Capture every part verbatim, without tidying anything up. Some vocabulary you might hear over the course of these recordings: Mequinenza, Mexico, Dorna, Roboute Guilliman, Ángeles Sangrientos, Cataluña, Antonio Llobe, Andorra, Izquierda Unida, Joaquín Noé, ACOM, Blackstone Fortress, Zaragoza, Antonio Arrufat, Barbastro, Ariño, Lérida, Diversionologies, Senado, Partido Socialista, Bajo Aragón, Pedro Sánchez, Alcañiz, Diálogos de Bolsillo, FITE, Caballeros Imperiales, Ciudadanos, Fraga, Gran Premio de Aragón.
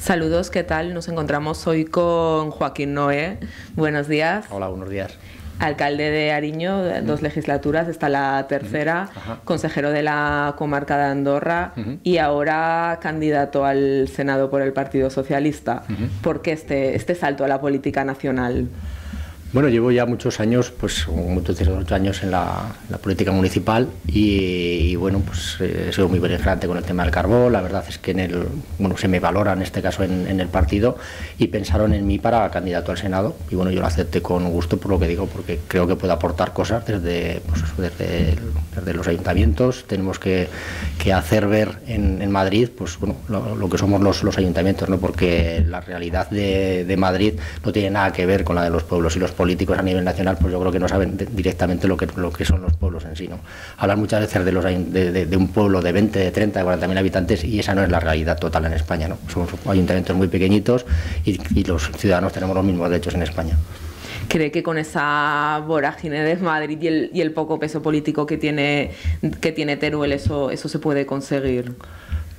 Saludos, ¿qué tal? Nos encontramos hoy con Joaquín Noé. Buenos días. Hola, buenos días. Alcalde de Ariño, dos legislaturas, está la tercera, uh-huh. consejero de la comarca de Andorra uh-huh. y ahora candidato al Senado por el Partido Socialista. Uh-huh. ¿Por qué este, este salto a la política nacional? Bueno, llevo ya muchos años, pues muchos dieciocho años en la, en la política municipal y, y bueno, pues eh, soy muy beligerante con el tema del carbón. La verdad es que en el, bueno, se me valora en este caso en, en el partido y pensaron en mí para candidato al Senado y bueno, yo lo acepté con gusto por lo que digo, porque creo que puedo aportar cosas desde, pues, desde, el, desde los ayuntamientos. Tenemos que, que hacer ver en, en Madrid, pues bueno, lo, lo que somos los, los ayuntamientos, ¿no? Porque la realidad de, de Madrid no tiene nada que ver con la de los pueblos y los pueblos políticos a nivel nacional, pues yo creo que no saben directamente lo que, lo que son los pueblos en sí, ¿no? Hablan muchas veces de, los, de, de, de un pueblo de veinte, de treinta, de cuarenta mil habitantes y esa no es la realidad total en España, ¿no? Somos ayuntamientos muy pequeñitos y, y los ciudadanos tenemos los mismos derechos en España. ¿Cree que con esa vorágine de Madrid y el, y el poco peso político que tiene, que tiene Teruel, eso, eso se puede conseguir?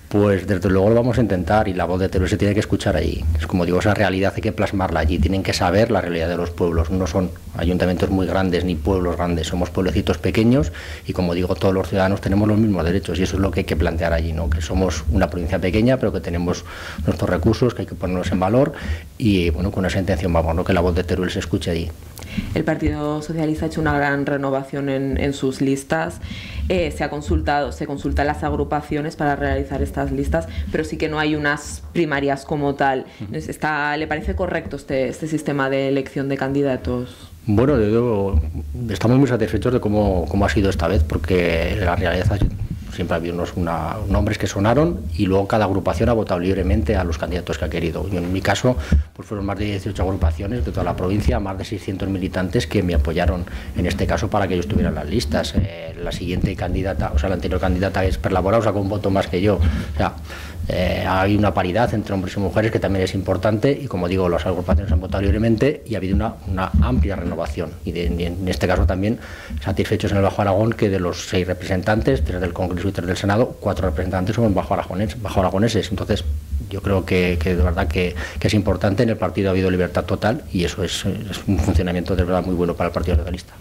Pues desde luego lo vamos a intentar y la voz de Teruel se tiene que escuchar allí. Es como digo, esa realidad hay que plasmarla allí, tienen que saber la realidad de los pueblos. No son ayuntamientos muy grandes ni pueblos grandes, somos pueblecitos pequeños y como digo, todos los ciudadanos tenemos los mismos derechos y eso es lo que hay que plantear allí, ¿no? Que somos una provincia pequeña pero que tenemos nuestros recursos, que hay que ponerlos en valor y bueno, con esa intención vamos, ¿no? Que la voz de Teruel se escuche allí. El Partido Socialista ha hecho una gran renovación en, en sus listas, eh, se ha consultado, se consultan las agrupaciones para realizar estas listas, pero sí que no hay unas primarias como tal. Está, ¿le parece correcto este, este sistema de elección de candidatos? Bueno, yo, estamos muy satisfechos de cómo, cómo ha sido esta vez, porque la realidad siempre ha habido unos una, nombres que sonaron y luego cada agrupación ha votado libremente a los candidatos que ha querido. Yo en mi caso, pues fueron más de dieciocho agrupaciones de toda la provincia, más de seiscientos militantes que me apoyaron en este caso para que yo estuviera en las listas. Eh, la siguiente candidata, o sea, la anterior candidata es Perlaborao, sacó un voto más que yo. O sea, eh, hay una paridad entre hombres y mujeres que también es importante y como digo, las agrupaciones han votado libremente y ha habido una, una amplia renovación. Y, de, y en este caso también satisfechos en el Bajo Aragón que de los seis representantes, tres del Congreso y tres del Senado, cuatro representantes son bajo aragoneses, bajo aragoneses. Entonces yo creo que, que de verdad que, que es importante. En el partido ha habido libertad total y eso es, es un funcionamiento de verdad muy bueno para el Partido Socialista.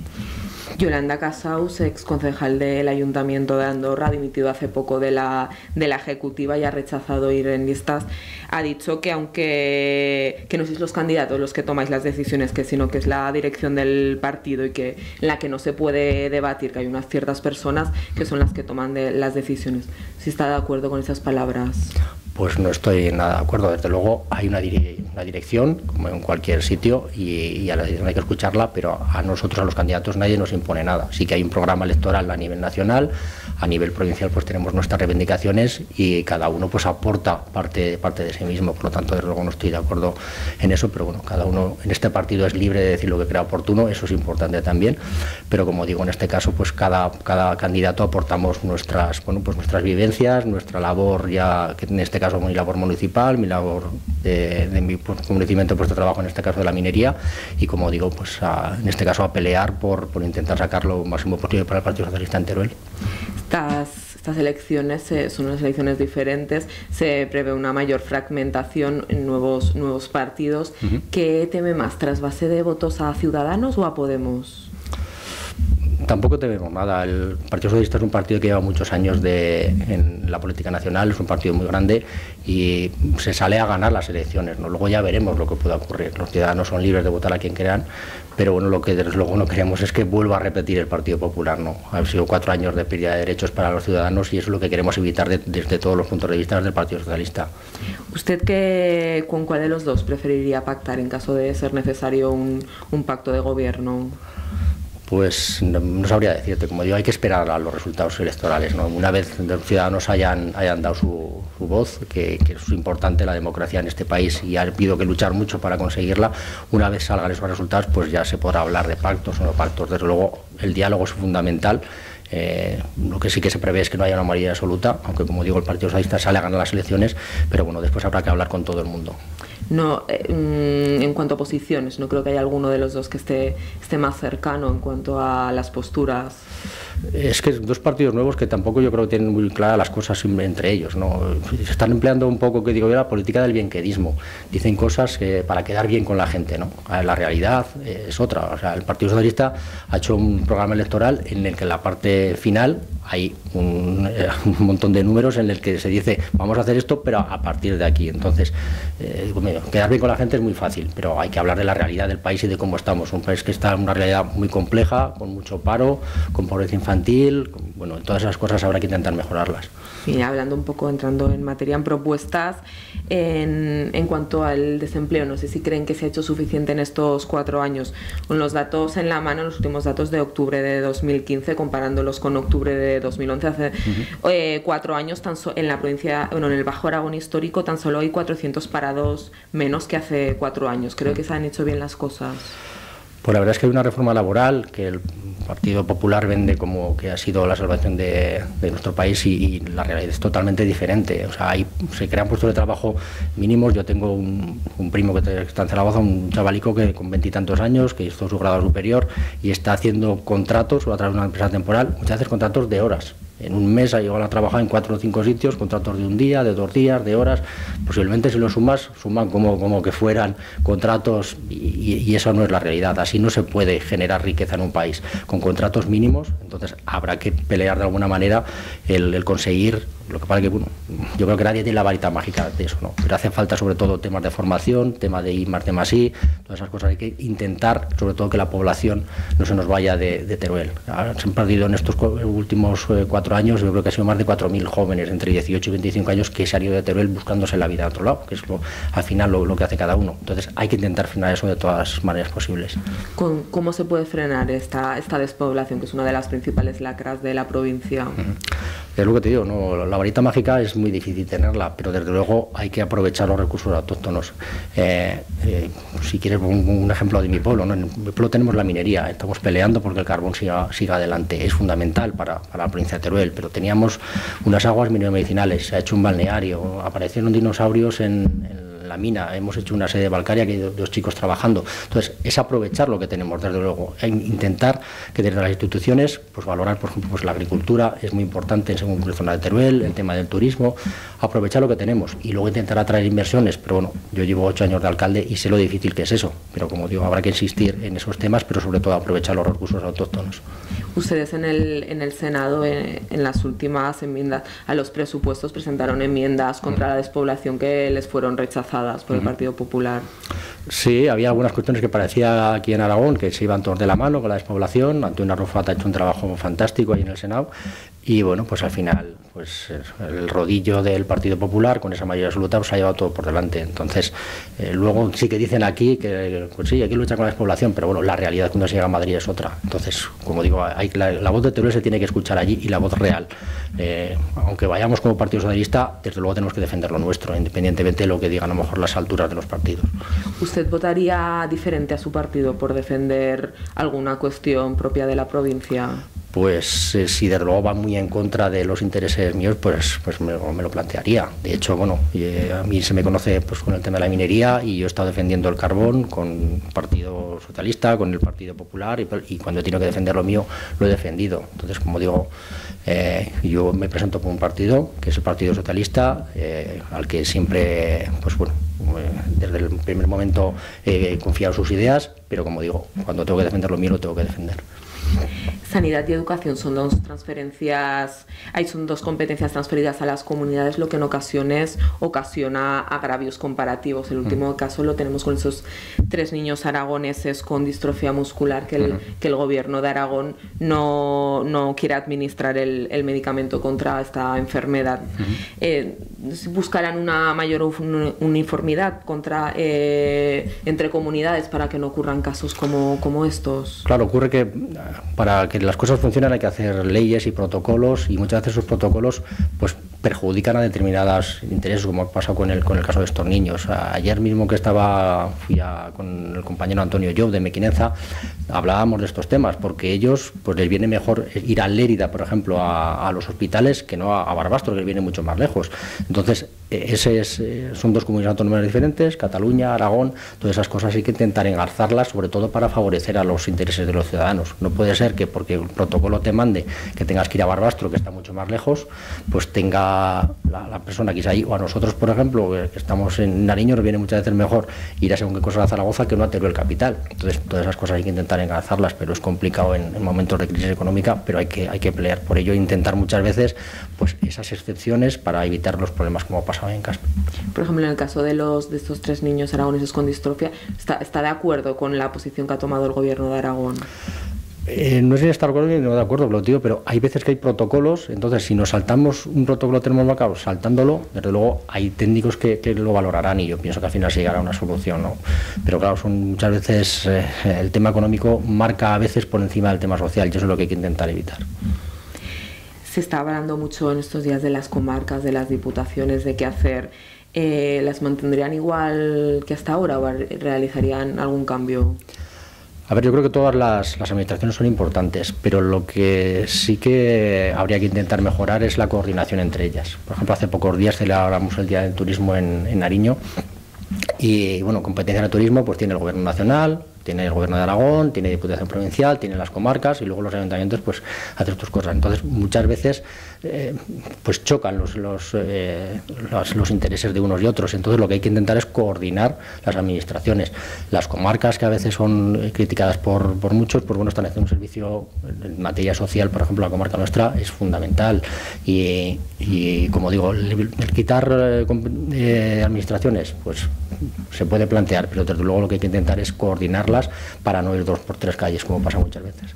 Yolanda Casaus, ex concejal del Ayuntamiento de Andorra, ha dimitido hace poco de la, de la Ejecutiva y ha rechazado ir en listas. Ha dicho que aunque que no sois los candidatos los que tomáis las decisiones, que sino que es la dirección del partido y que en la que no se puede debatir, que hay unas ciertas personas que son las que toman de, las decisiones. ¿Sí está de acuerdo con esas palabras? Pues no estoy nada de acuerdo. Desde luego hay una, dire una dirección, como en cualquier sitio, y, y a la dirección hay que escucharla, pero a nosotros, a los candidatos, nadie nos impone nada. Sí que hay un programa electoral a nivel nacional, a nivel provincial pues tenemos nuestras reivindicaciones y cada uno pues aporta parte, parte de sí mismo. Por lo tanto, desde luego no estoy de acuerdo en eso, pero bueno, cada uno en este partido es libre de decir lo que crea oportuno, eso es importante también, pero como digo, en este caso pues cada, cada candidato aportamos nuestras, bueno, pues nuestras vivencias, nuestra labor ya, que en este caso caso mi labor municipal, mi labor de, de mi conocimiento puesto de trabajo, en este caso de la minería, y como digo, pues a, en este caso a pelear por, por intentar sacar lo máximo posible para el Partido Socialista en Teruel. Estas Estas elecciones eh, son unas elecciones diferentes, se prevé una mayor fragmentación en nuevos, nuevos partidos. Uh-huh. ¿Qué teme más, trasvase de votos a Ciudadanos o a Podemos? Tampoco tememos nada. El Partido Socialista es un partido que lleva muchos años de, en la política nacional, es un partido muy grande y se sale a ganar las elecciones, ¿no? Luego ya veremos lo que pueda ocurrir. Los ciudadanos son libres de votar a quien quieran, pero bueno, lo que desde luego no queremos es que vuelva a repetir el Partido Popular, ¿no? Han sido cuatro años de pérdida de derechos para los ciudadanos y eso es lo que queremos evitar de, desde todos los puntos de vista del Partido Socialista. ¿Usted qué, con cuál de los dos preferiría pactar en caso de ser necesario un, un pacto de gobierno? Pues no, no sabría decirte, como digo, hay que esperar a los resultados electorales, ¿no? Una vez los ciudadanos hayan, hayan dado su, su voz, que, que es importante la democracia en este país y ha habido que luchar mucho para conseguirla, una vez salgan esos resultados pues ya se podrá hablar de pactos o no pactos. Desde luego el diálogo es fundamental. Eh, lo que sí que se prevé es que no haya una mayoría absoluta, aunque como digo el Partido Socialista sale a ganar las elecciones, pero bueno, después habrá que hablar con todo el mundo. no, eh, en cuanto a posiciones, no creo que haya alguno de los dos que esté, esté más cercano en cuanto a las posturas. Es que dos partidos nuevos que tampoco yo creo que tienen muy claras las cosas entre ellos, ¿no? Se están empleando un poco, que digo yo, la política del bienquedismo. Dicen cosas que, para quedar bien con la gente, ¿no? La realidad es otra. O sea, el Partido Socialista ha hecho un programa electoral en el que en la parte final hay un, un montón de números en el que se dice vamos a hacer esto, pero a partir de aquí. Entonces, eh, quedar bien con la gente es muy fácil, pero hay que hablar de la realidad del país y de cómo estamos. Un país que está en una realidad muy compleja, con mucho paro, con pobreza infantil, bueno, todas esas cosas habrá que intentar mejorarlas. Y hablando un poco, entrando en materia, en propuestas, en, en cuanto al desempleo, no sé si creen que se ha hecho suficiente en estos cuatro años. Con los datos en la mano, los últimos datos de octubre de dos mil quince, comparándolos con octubre de dos mil once, hace uh-huh. eh, cuatro años, tan so, en la provincia, bueno, en el Bajo Aragón histórico, tan solo hay cuatrocientos parados menos que hace cuatro años. Creo uh-huh. que se han hecho bien las cosas. Pues la verdad es que hay una reforma laboral que el Partido Popular vende como que ha sido la salvación de, de nuestro país y, y la realidad es totalmente diferente. O sea, ahí se crean puestos de trabajo mínimos. Yo tengo un, un primo que está en Zaragoza, un chavalico que con veintitantos años, que hizo su grado superior y está haciendo contratos o a través de una empresa temporal, muchas veces contratos de horas. En un mes llegan a trabajar en cuatro o cinco sitios, contratos de un día, de dos días, de horas. Posiblemente si lo sumas, suman como, como que fueran contratos y, y eso no es la realidad. Así no se puede generar riqueza en un país con contratos mínimos. Entonces habrá que pelear de alguna manera el, el conseguir. Lo que pasa es que, bueno, yo creo que nadie tiene la varita mágica de eso, ¿no? Pero hacen falta sobre todo temas de formación, temas de I más, temas I, todas esas cosas. Hay que intentar, sobre todo, que la población no se nos vaya de, de Teruel. Se han perdido en estos últimos eh, cuatro años, yo creo que ha sido más de cuatro mil jóvenes entre dieciocho y veinticinco años que se han ido de Teruel buscándose la vida a otro lado, que es lo, al final lo, lo que hace cada uno. Entonces hay que intentar frenar eso de todas las maneras posibles. ¿Con, ¿Cómo se puede frenar esta, esta despoblación, que es una de las principales lacras de la provincia? Es lo que te digo, ¿no? La varita mágica es muy difícil tenerla, pero desde luego hay que aprovechar los recursos autóctonos. Eh, eh, si quieres un, un ejemplo de mi pueblo, ¿no? En mi pueblo tenemos la minería, estamos peleando porque el carbón siga, siga adelante, es fundamental para, para la provincia de Teruel, pero teníamos unas aguas medicinales, se ha hecho un balneario, aparecieron dinosaurios en, en la mina, hemos hecho una sede balcaria que hay dos chicos trabajando. Entonces, es aprovechar lo que tenemos, desde luego, e intentar que desde las instituciones, pues valorar, por ejemplo, pues la agricultura es muy importante según la zona de Teruel, el tema del turismo, aprovechar lo que tenemos y luego intentar atraer inversiones. Pero bueno, yo llevo ocho años de alcalde y sé lo difícil que es eso, pero como digo, habrá que insistir en esos temas, pero sobre todo aprovechar los recursos autóctonos. Ustedes en el, en el Senado, en, en las últimas enmiendas a los presupuestos, presentaron enmiendas contra la despoblación que les fueron rechazadas por el Partido Popular. Sí, había algunas cuestiones que parecía aquí en Aragón que se iban todos de la mano con la despoblación. Antonio Arrufat ha hecho un trabajo fantástico ahí en el Senado y bueno, pues al final pues el rodillo del Partido Popular con esa mayoría absoluta pues, ha llevado todo por delante. Entonces, eh, luego sí que dicen aquí que pues sí, aquí lucha con la despoblación, pero bueno, la realidad cuando se llega a Madrid es otra. Entonces, como digo, hay, la, la voz de Teruel se tiene que escuchar allí y la voz real. Eh, aunque vayamos como Partido Socialista, desde luego tenemos que defender lo nuestro, independientemente de lo que digan a lo mejor las alturas de los partidos. ¿Usted votaría diferente a su partido por defender alguna cuestión propia de la provincia? Pues eh, si desde luego va muy en contra de los intereses míos, pues, pues me, me lo plantearía. De hecho, bueno, eh, a mí se me conoce pues, con el tema de la minería y yo he estado defendiendo el carbón con el Partido Socialista, con el Partido Popular y, y cuando he tenido que defender lo mío lo he defendido. Entonces, como digo, eh, yo me presento por un partido que es el Partido Socialista, eh, al que siempre, pues bueno, desde el primer momento eh, he confiado en sus ideas, pero como digo, cuando tengo que defender lo mío lo tengo que defender. Sanidad y educación son dos transferencias, hay son dos competencias transferidas a las comunidades, lo que en ocasiones ocasiona agravios comparativos. El último uh-huh. caso lo tenemos con esos tres niños aragoneses con distrofia muscular que el, uh-huh. que el gobierno de Aragón no, no quiere administrar el, el medicamento contra esta enfermedad. Uh-huh. eh, buscarán una mayor uniformidad contra, eh, entre comunidades para que no ocurran casos como, como estos. Claro, ocurre que para que las cosas funcionen hay que hacer leyes y protocolos y muchas veces esos protocolos pues perjudican a determinados intereses, como ha pasado con el, con el caso de estos niños. Ayer mismo que estaba fui a, con el compañero Antonio Llobe de Mequinenza, hablábamos de estos temas, porque ellos pues les viene mejor ir a Lérida, por ejemplo, a, a los hospitales que no a, a Barbastro, que les viene mucho más lejos. Entonces, Ese es, son dos comunidades autónomas diferentes, Cataluña, Aragón, todas esas cosas hay que intentar engarzarlas, sobre todo para favorecer a los intereses de los ciudadanos. No puede ser que porque el protocolo te mande que tengas que ir a Barbastro, que está mucho más lejos, pues tenga la, la persona quizá ahí, o a nosotros, por ejemplo, que estamos en Ariño, nos viene muchas veces mejor ir a según qué cosa a Zaragoza que no a Teruel capital. Entonces, todas esas cosas hay que intentar engarzarlas, pero es complicado en, en momentos de crisis económica, pero hay que, hay que pelear por ello e intentar muchas veces pues esas excepciones para evitar los problemas como pasa en Caspe. Por ejemplo, en el caso de los de estos tres niños aragoneses con distrofia, ¿está, está de acuerdo con la posición que ha tomado el gobierno de Aragón? Eh, no sé si estar de acuerdo, no de acuerdo, pero, tío, pero hay veces que hay protocolos, entonces si nos saltamos un protocolo tenemos marcado saltándolo, desde luego hay técnicos que, que lo valorarán y yo pienso que al final se llegará a una solución, ¿no? Pero claro, son muchas veces eh, el tema económico marca a veces por encima del tema social y eso es lo que hay que intentar evitar. Se está hablando mucho en estos días de las comarcas, de las diputaciones, de qué hacer. Eh, ¿Las mantendrían igual que hasta ahora o realizarían algún cambio? A ver, yo creo que todas las, las administraciones son importantes, pero lo que sí que habría que intentar mejorar es la coordinación entre ellas. Por ejemplo, hace pocos días celebramos el Día del Turismo en, en Ariño y, bueno, competencia de turismo pues tiene el Gobierno Nacional, tiene el Gobierno de Aragón, tiene Diputación Provincial, tiene las comarcas y luego los ayuntamientos pues hacen sus cosas. Entonces muchas veces eh, pues chocan los los, eh, los los intereses de unos y otros. Entonces lo que hay que intentar es coordinar las administraciones. Las comarcas, que a veces son criticadas por, por muchos, pues bueno, están haciendo un servicio en materia social, por ejemplo la comarca nuestra es fundamental y, y como digo, el, el quitar eh, administraciones pues se puede plantear, pero desde luego lo que hay que intentar es coordinarlas para no ir dos por tres calles, como pasa muchas veces.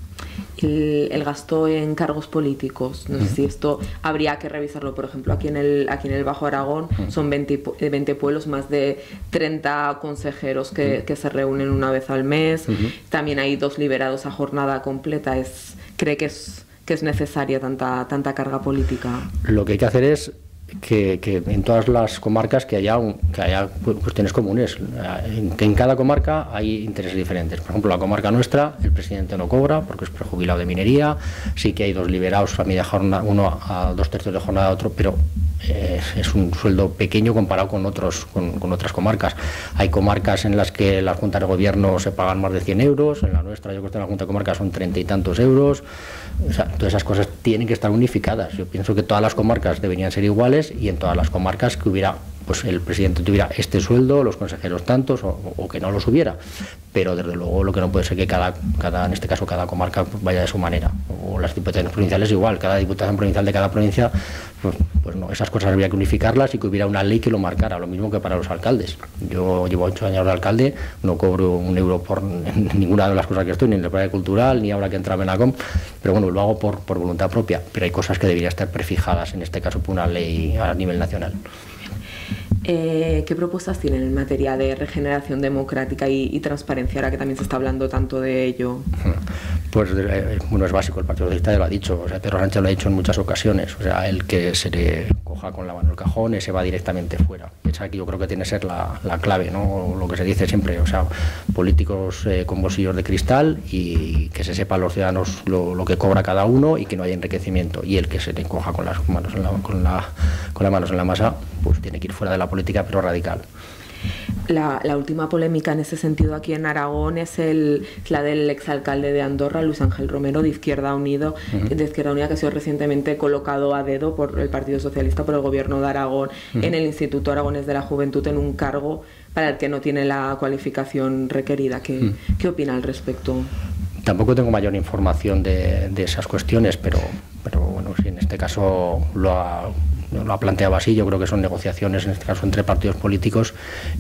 El, el gasto en cargos políticos, no sé si esto habría que revisarlo, por ejemplo, aquí en el, aquí en el Bajo Aragón son veinte, veinte pueblos, más de treinta consejeros que, que se reúnen una vez al mes, uh-huh. También hay dos liberados a jornada completa, es, ¿cree que es, que es necesaria tanta, tanta carga política? Lo que hay que hacer es Que, que en todas las comarcas que haya, un, que haya cuestiones comunes, que en cada comarca hay intereses diferentes. Por ejemplo, la comarca nuestra, el presidente no cobra porque es prejubilado de minería, sí que hay dos liberados a media jornada, uno a dos tercios de jornada, otro, pero eh, es un sueldo pequeño comparado con, otros, con, con otras comarcas. Hay comarcas en las que las juntas de gobierno se pagan más de cien euros, en la nuestra, yo creo que en la junta de comarca son treinta y tantos euros, o sea, todas esas cosas tienen que estar unificadas. Yo pienso que todas las comarcas deberían ser iguales y en todas las comarcas que hubiera, pues el presidente tuviera este sueldo, los consejeros tantos o, o que no los hubiera, pero desde luego lo que no puede ser que cada, cada en este caso cada comarca pues, vaya de su manera, o las diputaciones provinciales igual, cada diputación provincial de cada provincia, pues, pues no, esas cosas habría que unificarlas y que hubiera una ley que lo marcara, lo mismo que para los alcaldes. Yo llevo ocho años de alcalde, no cobro un euro por ninguna de las cosas que estoy, ni en el plan cultural, ni ahora que entraba en ACOM, pero bueno, lo hago por, por voluntad propia, pero hay cosas que deberían estar prefijadas, en este caso por una ley a nivel nacional. Eh, ¿Qué propuestas tienen en materia de regeneración democrática y, y transparencia, ahora que también se está hablando tanto de ello? Pues eh, bueno, es básico, el Partido Socialista ya lo ha dicho, o sea, Pedro Sánchez lo ha dicho en muchas ocasiones, o sea, el que se le coja con la mano el cajón y se va directamente fuera. Esa que yo creo que tiene que ser la, la clave, ¿no? Lo que se dice siempre, o sea, políticos eh, con bolsillos de cristal y que se sepa a los ciudadanos lo, lo que cobra cada uno y que no haya enriquecimiento, y el que se le coja con las manos en la, con la, con las manos en la masa, pues tiene que ir fuera de la política, pero radical. La, la última polémica en ese sentido aquí en Aragón es el, la del exalcalde de Andorra, Luis Ángel Romero, de Izquierda Unida, uh-huh. de Izquierda Unida, que ha sido recientemente colocado a dedo por el Partido Socialista, por el Gobierno de Aragón, uh-huh. en el Instituto Aragonés de la Juventud, en un cargo para el que no tiene la cualificación requerida. ¿Qué, uh-huh. ¿qué opina al respecto? Tampoco tengo mayor información de, de esas cuestiones, pero, pero bueno, si en este caso lo ha... lo ha planteado así, yo creo que son negociaciones en este caso entre partidos políticos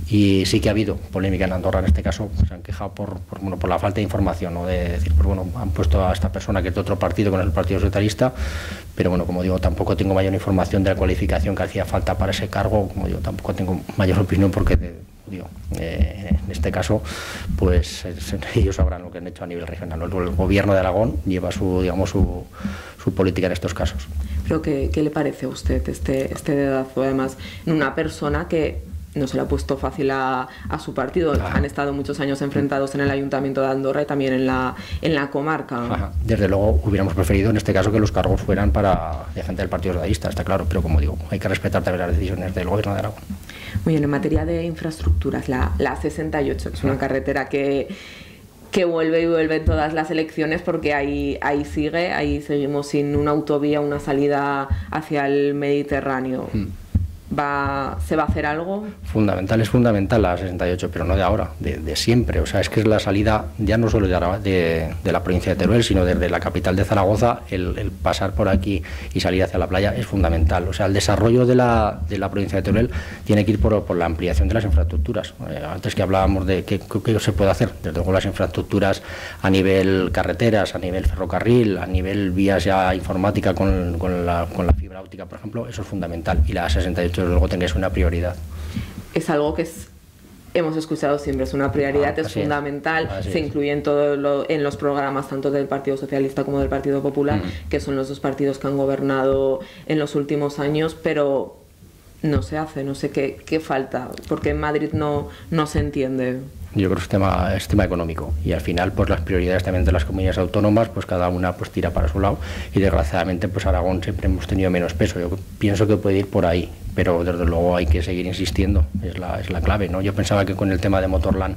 y sí que ha habido polémica en Andorra en este caso, se han quejado por, por, bueno, por la falta de información, ¿no? de decir, pues bueno, han puesto a esta persona que es de otro partido con el Partido Socialista, pero bueno, como digo, tampoco tengo mayor información de la cualificación que hacía falta para ese cargo, como digo, tampoco tengo mayor opinión porque... de, Digo, eh, en este caso, pues ellos sabrán lo que han hecho a nivel regional. El Gobierno de Aragón lleva su, digamos, su, su política en estos casos. Pero ¿qué, qué le parece a usted este, este dedazo, además, en una persona que no se le ha puesto fácil a, a su partido. Claro. Han estado muchos años enfrentados en el Ayuntamiento de Andorra y también en la, en la comarca. Ajá. Desde luego hubiéramos preferido en este caso que los cargos fueran para de gente del Partido Socialista, está claro, pero como digo, hay que respetar también las decisiones del Gobierno de Aragón. Muy bien, en materia de infraestructuras, la, la sesenta y ocho, es una carretera que... que vuelve y vuelve en todas las elecciones, porque ahí, ahí sigue, ahí seguimos sin una autovía, una salida hacia el Mediterráneo. Mm. Va, ¿se va a hacer algo? Fundamental, es fundamental la sesenta y ocho, pero no de ahora, de, de siempre. O sea, es que es la salida ya no solo de, Araba, de, de la provincia de Teruel, sino desde la capital de Zaragoza, el, el pasar por aquí y salir hacia la playa es fundamental. O sea, el desarrollo de la, de la provincia de Teruel tiene que ir por, por la ampliación de las infraestructuras. Eh, antes que hablábamos de qué, qué se puede hacer, desde luego las infraestructuras a nivel carreteras, a nivel ferrocarril, a nivel vías ya informática con, con, la, con la fibra óptica, por ejemplo, eso es fundamental. Y la sesenta y ocho luego tengáis una prioridad. Es algo que es, hemos escuchado siempre, es una prioridad, ah, es fundamental, es. se es. incluye en, todo lo, en los programas tanto del Partido Socialista como del Partido Popular, mm. que son los dos partidos que han gobernado en los últimos años, pero no se hace, no sé qué, qué falta, porque en Madrid no, no se entiende. Yo creo que es tema, es tema económico y al final pues las prioridades también de las comunidades autónomas, pues cada una pues tira para su lado y desgraciadamente pues Aragón siempre hemos tenido menos peso. Yo pienso que puede ir por ahí, pero desde luego hay que seguir insistiendo, es la, es la clave, ¿no? Yo pensaba que con el tema de Motorland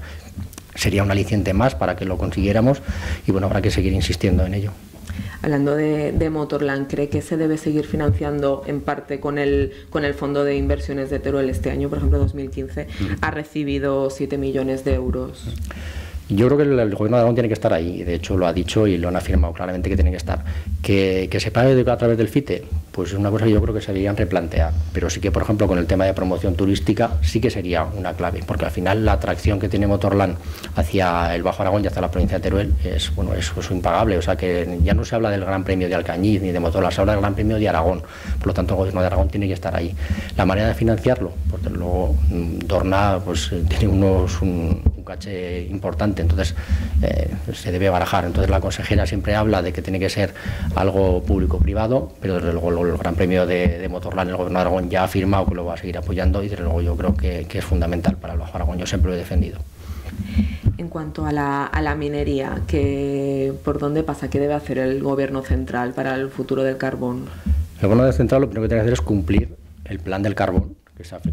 sería un aliciente más para que lo consiguiéramos y bueno, habrá que seguir insistiendo en ello. Hablando de, de Motorland, ¿cree que se debe seguir financiando en parte con el, con el Fondo de Inversiones de Teruel? Este año, por ejemplo, dos mil quince, ha recibido siete millones de euros. Yo creo que el, el Gobierno de Aragón tiene que estar ahí, de hecho lo ha dicho y lo han afirmado claramente que tiene que estar. ¿Que, que se pague a través del FITE? Pues es una cosa que yo creo que se deberían replantear, pero sí que, por ejemplo, con el tema de promoción turística sí que sería una clave, porque al final la atracción que tiene Motorland hacia el Bajo Aragón y hacia la provincia de Teruel es, bueno, es, es impagable, o sea que ya no se habla del Gran Premio de Alcañiz ni de Motorland, se habla del Gran Premio de Aragón, por lo tanto el Gobierno de Aragón tiene que estar ahí. La manera de financiarlo, porque luego Dorna pues tiene unos... Un, un caché importante, entonces eh, se debe barajar. Entonces la consejera siempre habla de que tiene que ser algo público-privado, pero desde luego el Gran Premio de, de Motorland, el Gobierno de Aragón ya ha afirmado que lo va a seguir apoyando y desde luego yo creo que, que es fundamental para el Bajo Aragón, yo siempre lo he defendido. En cuanto a la, a la minería, ¿qué, ¿por dónde pasa? ¿Qué debe hacer el Gobierno central para el futuro del carbón? El Gobierno central lo primero que tiene que hacer es cumplir el plan del carbón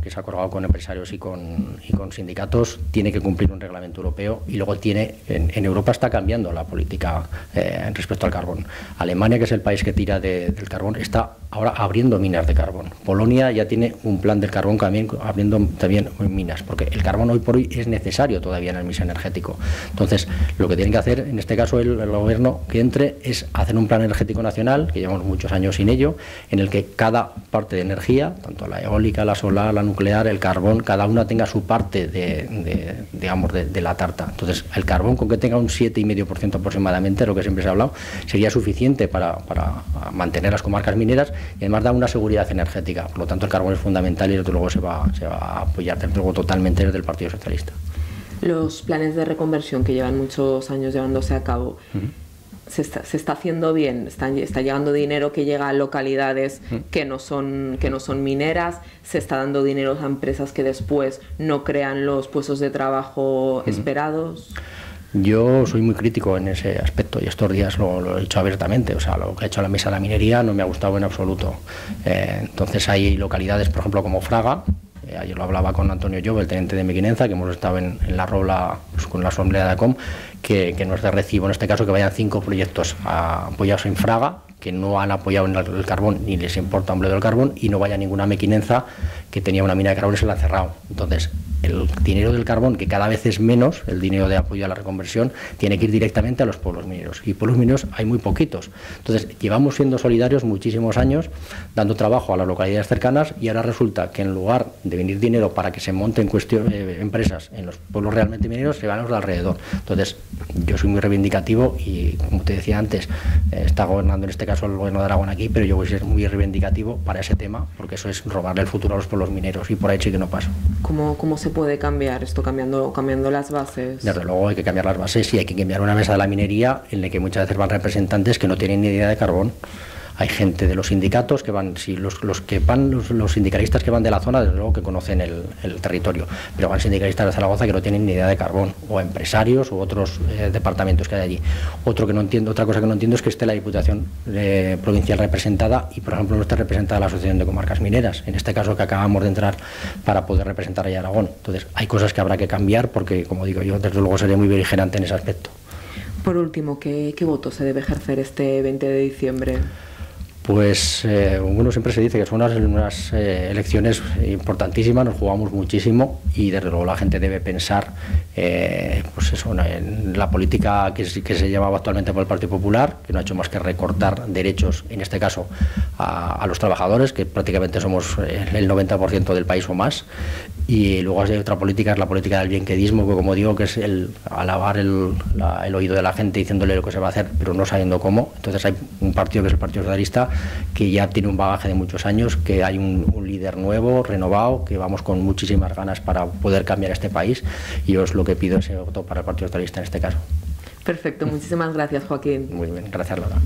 que se ha acordado con empresarios y con, y con sindicatos, tiene que cumplir un reglamento europeo y luego tiene, en, en Europa está cambiando la política eh, respecto al carbón. Alemania, que es el país que tira de, del carbón, está ahora abriendo minas de carbón. Polonia ya tiene un plan del carbón también, abriendo también minas, porque el carbón hoy por hoy es necesario todavía en el mix energético. Entonces, lo que tiene que hacer, en este caso el, el gobierno que entre, es hacer un plan energético nacional, que llevamos muchos años sin ello, en el que cada parte de energía, tanto la eólica, la solar, la nuclear, el carbón, cada una tenga su parte de, de, digamos, de, de la tarta. Entonces, el carbón, con que tenga un siete coma cinco por ciento aproximadamente, lo que siempre se ha hablado, sería suficiente para, para mantener las comarcas mineras y además da una seguridad energética. Por lo tanto, el carbón es fundamental y desde luego se va, se va a apoyar desde luego totalmente desde el Partido Socialista. Los planes de reconversión que llevan muchos años llevándose a cabo, uh-huh. Se está, se está haciendo bien, está, está llegando dinero que llega a localidades que no son, que no son mineras, se está dando dinero a empresas que después no crean los puestos de trabajo esperados. Yo soy muy crítico en ese aspecto y estos días lo, lo he dicho abiertamente, o sea, lo que ha hecho la mesa de la minería no me ha gustado en absoluto. Eh, entonces hay localidades, por ejemplo, como Fraga. Ayer lo hablaba con Antonio Llobe, el teniente de Mequinenza, que hemos estado en, en la Robla pues, con la asamblea de ACOM, que, que no es de recibo en este caso que vayan cinco proyectos apoyados en Fraga, que no han apoyado en el carbón ni les importa un bledo el carbón, y no vaya ninguna Mequinenza que tenía una mina de carbón y se la ha cerrado. Entonces, el dinero del carbón, que cada vez es menos, el dinero de apoyo a la reconversión, tiene que ir directamente a los pueblos mineros. Y pueblos mineros hay muy poquitos. Entonces, llevamos siendo solidarios muchísimos años, dando trabajo a las localidades cercanas, y ahora resulta que en lugar de venir dinero para que se monten cuestión, eh, empresas en los pueblos realmente mineros, se van a los de alrededor. Entonces, yo soy muy reivindicativo y, como te decía antes, eh, está gobernando en este caso el Gobierno de Aragón aquí, pero yo voy a ser muy reivindicativo para ese tema, porque eso es robarle el futuro a los pueblos mineros, y por ahí sí que no pasa. ¿Cómo, cómo se puede cambiar esto, cambiando cambiando las bases? Desde luego hay que cambiar las bases y hay que cambiar una mesa de la minería en la que muchas veces van representantes que no tienen ni idea de carbón. Hay gente de los sindicatos que van, si los, los que van, los, los sindicalistas que van de la zona, desde luego que conocen el, el territorio, pero van sindicalistas de Zaragoza que no tienen ni idea de carbón, o empresarios u otros eh, departamentos que hay allí. Otro que no entiendo, otra cosa que no entiendo es que esté la Diputación eh, provincial representada y, por ejemplo, no esté representada la Asociación de Comarcas Mineras, en este caso que acabamos de entrar para poder representar allá Aragón. Entonces, hay cosas que habrá que cambiar porque, como digo yo, desde luego seré muy beligerante en ese aspecto. Por último, ¿qué, qué voto se debe ejercer este veinte de diciembre? Pues eh, uno siempre se dice que son unas, unas eh, elecciones importantísimas, nos jugamos muchísimo y desde luego la gente debe pensar eh, pues eso, en la política que, que se llevaba actualmente por el Partido Popular, que no ha hecho más que recortar derechos, en este caso a, a los trabajadores, que prácticamente somos el noventa por ciento del país o más, y luego hay otra política, es la política del bienquedismo, que como digo que es el alabar el, la, el oído de la gente diciéndole lo que se va a hacer, pero no sabiendo cómo. Entonces hay un partido que es el Partido Socialista, que ya tiene un bagaje de muchos años, que hay un, un líder nuevo, renovado, que vamos con muchísimas ganas para poder cambiar este país, y yo es lo que pido, ese voto para el Partido Socialista en este caso. Perfecto, muchísimas gracias, Joaquín. Muy bien, gracias, Laura.